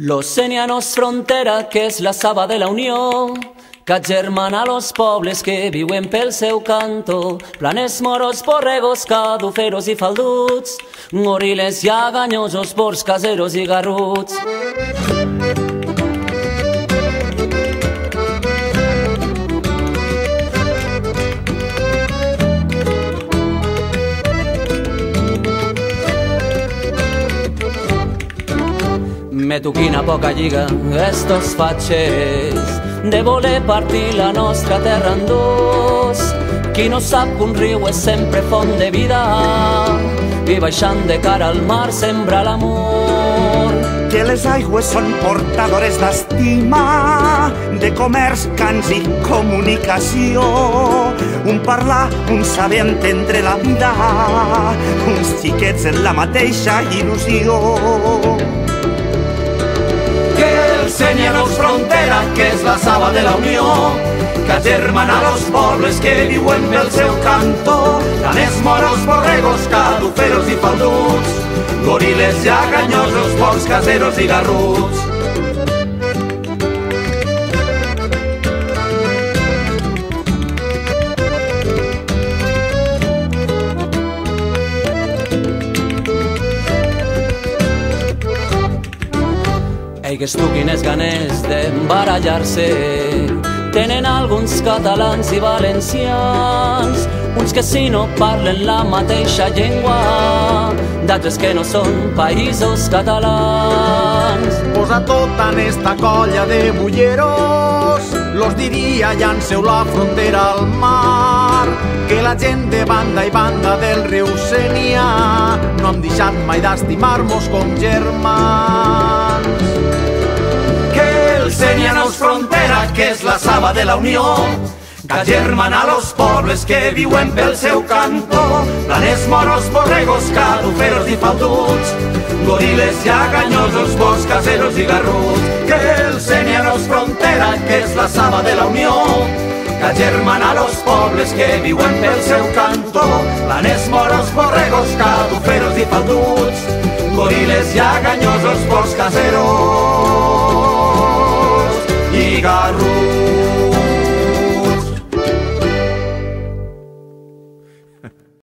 Lo Sénia no és frontera, que és la saba de la unió, que agermana los pobles que viuen pel seu cantó. Planes, moros, borregos, caduferos i falduts, goriles i aganyosos, bords, caseros i garruts. Me toquina poca lliga, estos fatxers, de voler partir la nostra terra en dos. Qui no sap que un riu és sempre font de vida, i baixant de cara al mar sembra l'amor. Que les aigües són portadores d'estima, de comerç, cants i comunicació. Un parlar, un saber entendre la vida, uns xiquets en la mateixa il·lusió. Lo Sénia no és frontera, que és la saba de la unió, que agermana los pobles que viuen pel seu cantó. Planes, moros, borregos, caduferos i falduts, goriles i aganyosos, bords, caseros i garruts. Eigues tuquines ganes d'embarallar-se tenen alguns catalans i valencians, uns que si no parlen la mateixa llengua, d'altres que no són països catalans. Posa tota en esta colla de bulleros, los diria llanceu la frontera al mar, que la gent de banda i banda del riu Sénia no han deixat mai d'estimar-nos com germans. Lo Sénia no és frontera, que és la saba de la unió, que agermana los pobles que viuen pel seu cantó. Planes, moros, borregos, caduferos i falduts, goriles i aganyosos, bords, caseros i garruts. Que lo Sénia no és frontera, que és la saba de la unió, que agermana los pobles que viuen pel seu cantó. Planes, moros, borregos, caduferos i falduts, goriles i aganyosos, bords, caseros. Garro.